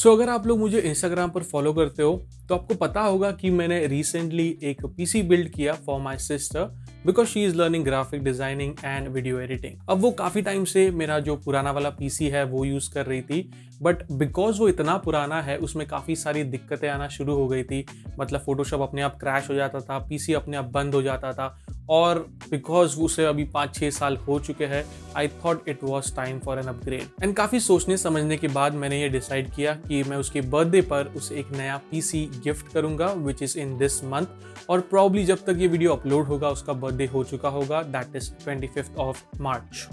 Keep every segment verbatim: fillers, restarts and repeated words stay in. सो so, अगर आप लोग मुझे इंस्टाग्राम पर फॉलो करते हो तो आपको पता होगा कि मैंने रिसेंटली एक पीसी बिल्ड किया for my sister because she is learning graphic designing and video editing. अब वो काफ़ी टाइम से मेरा जो पुराना वाला पीसी है वो यूज़ कर रही थी, बट बिकॉज वो इतना पुराना है उसमें काफ़ी सारी दिक्कतें आना शुरू हो गई थी। मतलब फोटोशॉप अपने आप क्रैश हो जाता था, पीसी अपने आप बंद हो जाता था, और बिकॉज उसे अभी पाँच छः साल हो चुके हैं I thought it was time for an upgrade. And काफ़ी सोचने समझने के बाद मैंने ये डिसाइड किया कि मैं उसके बर्थडे पर उसे एक नया पीसी गिफ्ट करूंगा which is in this month, और प्रॉब्ली जब तक ये वीडियो अपलोड होगा उसका बर्थडे हो चुका होगा, that is twenty fifth of March.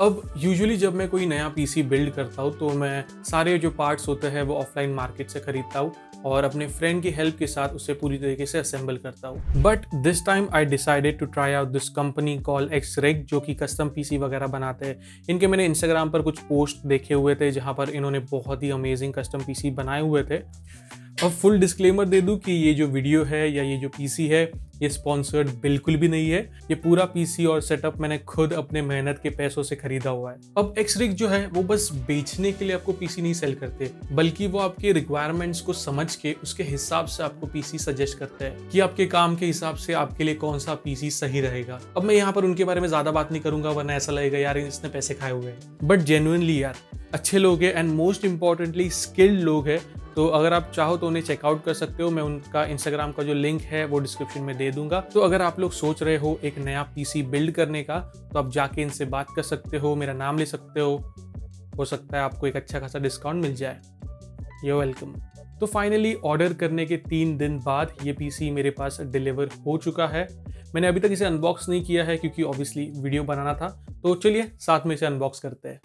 अब यूजुअली जब मैं कोई नया पीसी बिल्ड करता हूँ तो मैं सारे जो पार्ट्स होते हैं वो ऑफलाइन मार्केट से खरीदता हूँ और अपने फ्रेंड की हेल्प के साथ उसे पूरी तरीके से असेंबल करता हूँ। But this time I decided to try out this company call Xrig, जो कि कस्टम पीसी वगैरह बनाते हैं। इनके मैंने इंस्टाग्राम पर कुछ पोस्ट देखे हुए थे जहाँ पर इन्होंने बहुत ही अमेजिंग कस्टम पीसी बनाए हुए थे। अब फुल डिस्क्लेमर दे दूँ कि ये जो वीडियो है या ये जो पीसी है ये स्पॉन्सर्ड बिल्कुल भी नहीं है। ये पूरा पीसी और सेटअप मैंने खुद अपने मेहनत के पैसों से खरीदा हुआ है। अब एक्सरिग जो है वो बस बेचने के लिए आपको पीसी नहीं सेल करते, बल्कि वो आपके रिक्वायरमेंट्स को समझ के उसके हिसाब से आपको पीसी सजेस्ट करते हैं कि आपके काम के हिसाब से आपके लिए कौन सा पीसी सही रहेगा। अब मैं यहाँ पर उनके बारे में ज्यादा बात नहीं करूंगा वरना ऐसा लगेगा यार इसने पैसे खाए हुए हैं, बट जेन्युइनली यार अच्छे लोग हैं एंड मोस्ट इम्पॉर्टेंटली स्किल्ड लोग हैं। तो अगर आप चाहो तो उन्हें चेकआउट कर सकते हो, मैं उनका इंस्टाग्राम का जो लिंक है वो डिस्क्रिप्शन में दे दूंगा। तो अगर आप लोग सोच रहे हो एक नया पीसी बिल्ड करने का तो आप जाके इनसे बात कर सकते हो, मेरा नाम ले सकते हो, हो सकता है आपको एक अच्छा खासा डिस्काउंट मिल जाए। You welcome. तो फाइनली ऑर्डर करने के तीन दिन बाद ये पीसी मेरे पास डिलीवर हो चुका है। मैंने अभी तक इसे अनबॉक्स नहीं किया है क्योंकि ऑब्वियसली वीडियो बनाना था, तो चलिए साथ में इसे अनबॉक्स करते हैं।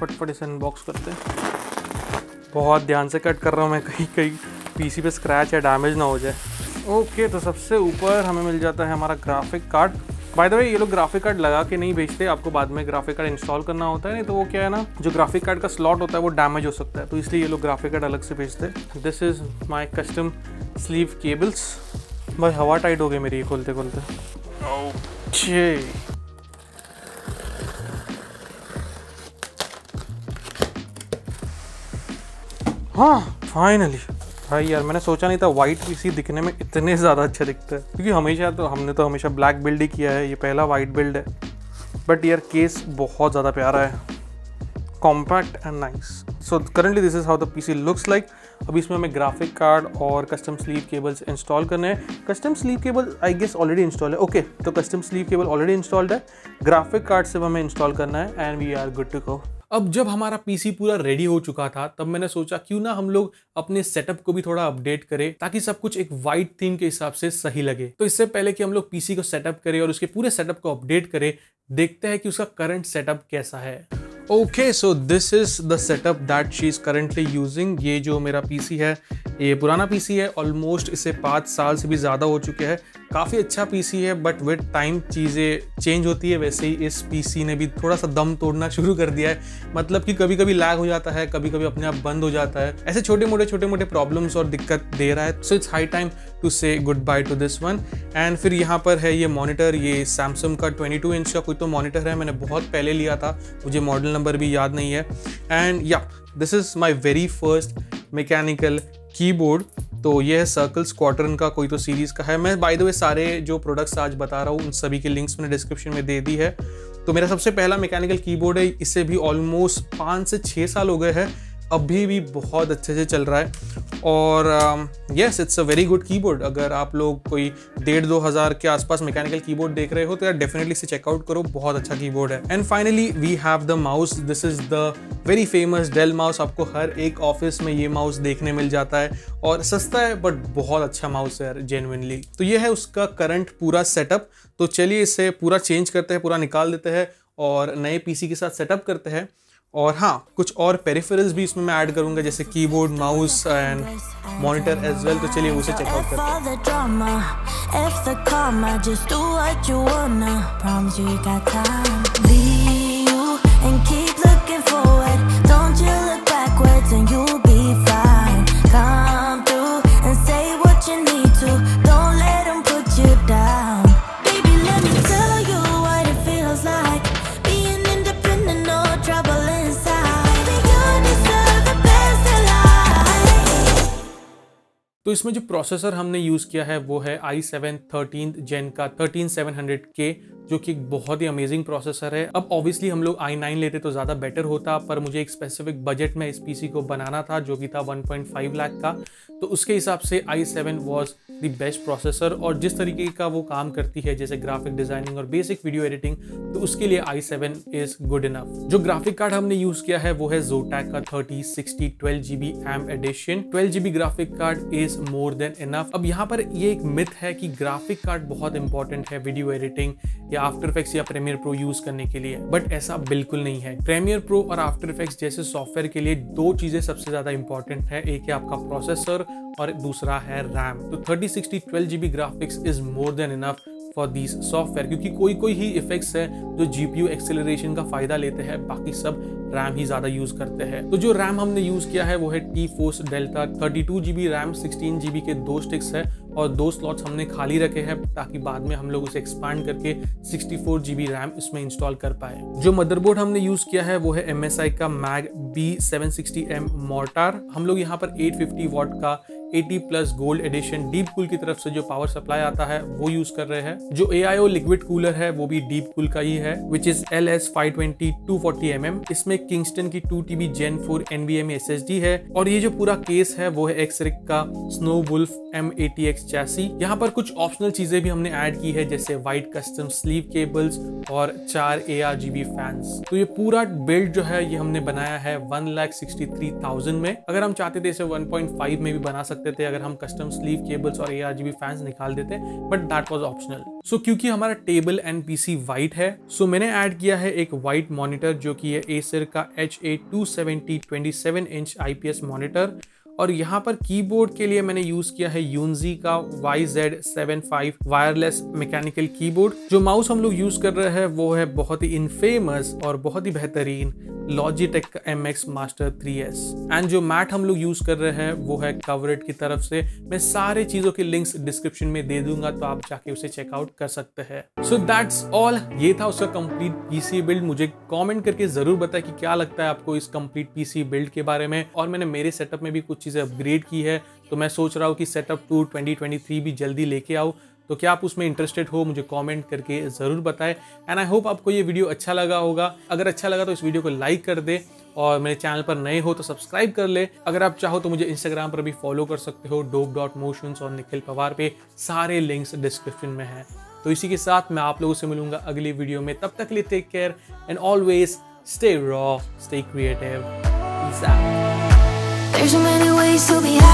फटफट इसे अनबॉक्स करते हैं। बहुत ध्यान से कट कर रहा हूँ मैं, कहीं कहीं पीसी पे स्क्रैच या डैमेज ना हो जाए। ओके, तो सबसे ऊपर हमें मिल जाता है हमारा graphic card. By the way ये लोग ग्राफिक कार्ड लगा के नहीं भेजते, आपको बाद में ग्राफिक कार्ड इंस्टॉल करना होता है, नहीं तो वो क्या है ना जो ग्राफिक कार्ड का स्लॉट होता है वो डैमेज हो सकता है, तो इसलिए ये लोग ग्राफिक कार्ड अलग से भेजते हैं। This is my custom sleeve cables. भाई हवा टाइट हो गई मेरी खोलते खोलते। ओके, हाँ फाइनली। भाई यार मैंने सोचा नहीं था वाइट पीसी दिखने में इतने ज़्यादा अच्छे दिखते हैं, क्योंकि हमेशा तो हमने तो हमेशा ब्लैक बिल्ड ही किया है, ये पहला वाइट बिल्ड है। बट यार केस बहुत ज़्यादा प्यारा है, compact and nice. So currently this is how the PC looks like. अभी इसमें हमें ग्राफिक कार्ड और कस्टम स्लीव केबल्स इंस्टॉल करने हैं। Custom sleeve cable I guess already install है। ओके okay, तो custom sleeve cable already installed है, graphic card सिर्फ हमें इंस्टॉल करना है and we are good to go. अब जब हमारा पीसी पूरा रेडी हो चुका था तब मैंने सोचा क्यों ना हम लोग अपने सेटअप को भी थोड़ा अपडेट करें ताकि सब कुछ एक वाइड थीम के हिसाब से सही लगे। तो इससे पहले कि हम लोग पीसी को सेटअप करें और उसके पूरे सेटअप को अपडेट करें, देखते हैं कि उसका करंट सेटअप कैसा है। Okay, so this is the setup that she is currently using. ये जो मेरा पीसी है ये पुराना पीसी है, ऑलमोस्ट इसे पाँच साल से भी ज़्यादा हो चुके हैं। काफ़ी अच्छा पीसी है, बट विद टाइम चीज़ें चेंज होती है, वैसे ही इस पीसी ने भी थोड़ा सा दम तोड़ना शुरू कर दिया है। मतलब कि कभी कभी लैग हो जाता है, कभी कभी अपने आप बंद हो जाता है, ऐसे छोटे मोटे छोटे मोटे प्रॉब्लम्स और दिक्कत दे रहा है। So it's high time to say goodbye to this one. And फिर यहाँ पर है ये मॉनिटर, ये सैमसंग का ट्वेंटी टू इंच का कोई तो मॉनिटर है, मैंने बहुत पहले लिया था, मुझे मॉडल नंबर भी याद नहीं है। एंड या this is my very first mechanical keyboard. तो ये है सर्कल्स क्वाड्रन का कोई तो सीरीज़ का है। मैं बाय द वे सारे जो प्रोडक्ट्स आज बता रहा हूँ उन सभी के लिंक्स मैंने डिस्क्रिप्शन में दे दी है। तो मेरा सबसे पहला मैकेनिकल कीबोर्ड है, इससे भी ऑलमोस्ट पाँच से छः साल हो गए हैं, अभी भी बहुत अच्छे से चल रहा है। और yes it's a very good keyboard. अगर आप लोग कोई डेढ़ दो हज़ार के आसपास मैकेनिकल कीबोर्ड देख रहे हो तो यार डेफिनेटली इसे चेकआउट करो, बहुत अच्छा कीबोर्ड है। And finally we have the mouse. This is the very famous Dell mouse. आपको हर एक ऑफिस में ये माउस देखने मिल जाता है और सस्ता है बट बहुत अच्छा माउस है यार जेन्युइनली। तो ये है उसका करंट पूरा सेटअप। तो चलिए इसे पूरा चेंज करते हैं, पूरा निकाल देते हैं और नए पीसी के साथ सेटअप करते हैं। और हाँ कुछ और पेरिफेरल्स भी इसमें मैं ऐड करूंगा जैसे keyboard, mouse and monitor as well. तो चलिए उसे चेकआउट करते हैं। तो इसमें जो प्रोसेसर हमने यूज़ किया है वो है आई सेवन थर्टीन जेन का थर्टीन सेवन हंड्रेड के, जो कि एक बहुत ही अमेजिंग प्रोसेसर है। अब ऑब्वियसली हम लोग आई नाइन लेते तो ज़्यादा बेटर होता, पर मुझे एक स्पेसिफिक बजट में इस पीसी को बनाना था जो कि था वन पॉइंट फाइव लाख का, तो उसके हिसाब से i seven was the best processor. और जिस तरीके का वो काम करती है जैसे ग्राफिक डिज़ाइनिंग और बेसिक वीडियो एडिटिंग, तो उसके लिए i seven is good enough. जो ग्राफिक कार्ड हमने यूज़ किया है वो है Zotac का thirty sixty twelve G B M edition. Twelve G B graphic card is more than enough. अब यहाँ पर ये एक मिथ है कि ग्राफिक कार्ड बहुत इंपॉर्टेंट है वीडियो एडिटिंग या आफ्टर इफेक्ट्स या प्रीमियर प्रो यूज करने के लिए, बट ऐसा बिल्कुल नहीं है। प्रीमियर प्रो और आफ्टर इफेक्ट्स जैसे सॉफ्टवेयर के लिए दो चीजें सबसे ज्यादा इंपॉर्टेंट है, एक है आपका प्रोसेसर और दूसरा है रैम। तो thirty sixty twelve G B graphics is more than enough for this software, क्योंकि कोई कोई ही इफेक्ट्स है जो जीपीयू एक्सेलरेशन का फायदा लेते हैं, बाकी सब रैम ही ज़्यादा यूज़ करते हैं। तो जो रैम हमने यूज़ किया है वो है T Force Delta, thirty two G B RAM, sixteen G B के दो स्टिक्स है और दो स्लॉट्स हमने खाली रखे हैं ताकि बाद में हम लोग उसे एक्सपैंड करके sixty four G B RAM इसमें इंस्टॉल कर पाए। जो मदरबोर्ड हमने यूज़ किया है वो है एम एस आई का MAG B seven sixty M mortar. हम लोग यहाँ पर एट फिफ्टी वॉट का eighty plus gold edition DeepCool की तरफ से जो पावर सप्लाई आता है वो यूज कर रहे हैं। जो एआईओ लिक्विड कूलर है वो भी डीपकूल का ही है, which is L S five twenty two forty M M. इसमें किंगस्टन की two TB gen four NVM S S D है और ये जो पूरा केस है वो है एक्सरिग का Snow Wolf M ATX chassis. यहाँ पर कुछ ऑप्शनल चीजें भी हमने ऐड की है जैसे वाइट कस्टम स्लीव केबल्स और चार एआरजीबी फैंस। तो ये पूरा बिल्ड जो है ये हमने बनाया है one lakh sixty three thousand में। अगर हम चाहते थे इसे वन पॉइंट फाइव में भी बना सकते थे अगर हम कस्टम स्लीव केबल्स और एआरजीबी फैंस निकाल देते, but that was optional. So क्योंकि हमारा टेबल एंड पीसी वाइट है, सो so मैंने ऐड किया है एक वाइट मॉनिटर जो कि है एसर का H A two seventy twenty seven inch IPS monitor. और यहाँ पर कीबोर्ड के लिए मैंने यूज़ किया है यूनजी का Y Z seven five wireless mechanical keyboard. जो माउस हम लोग यूज़ कर रहे हैं वो है बहुत ही इनफेमस और बहुत ही बेहतरीन लॉजिटेक का M X Master three S. And जो मैट हम लोग यूज़ कर रहे हैं वो है कवरेट की तरफ से। मैं सारे चीज़ों के लिंक्स डिस्क्रिप्शन में दे दूंगा, तो आप जाके उसे चेकआउट कर सकते हैं। सो दैट्स ऑल, ये था उसका कंप्लीट पीसी बिल्ड। मुझे कॉमेंट करके ज़रूर बताएं कि क्या लगता है आपको इस कंप्लीट पीसी बिल्ड के बारे में। और मैंने मेरे सेटअप में भी कुछ चीज़ें अपग्रेड की है, तो मैं सोच रहा हूँ कि setup two twenty twenty three भी जल्दी लेके आओ। तो क्या आप उसमें इंटरेस्टेड हो, मुझे कमेंट करके ज़रूर बताएं। एंड आई होप आपको ये वीडियो अच्छा लगा होगा। अगर अच्छा लगा तो इस वीडियो को लाइक कर दे और मेरे चैनल पर नए हो तो सब्सक्राइब कर ले। अगर आप चाहो तो मुझे इंस्टाग्राम पर भी फॉलो कर सकते हो, डोप डॉट मोशंस और निखिल पवार पे, सारे लिंक्स डिस्क्रिप्शन में हैं। तो इसी के साथ मैं आप लोगों से मिलूंगा अगली वीडियो में। तब तक के लिए take care and always stay raw, stay creative. There's so many ways to be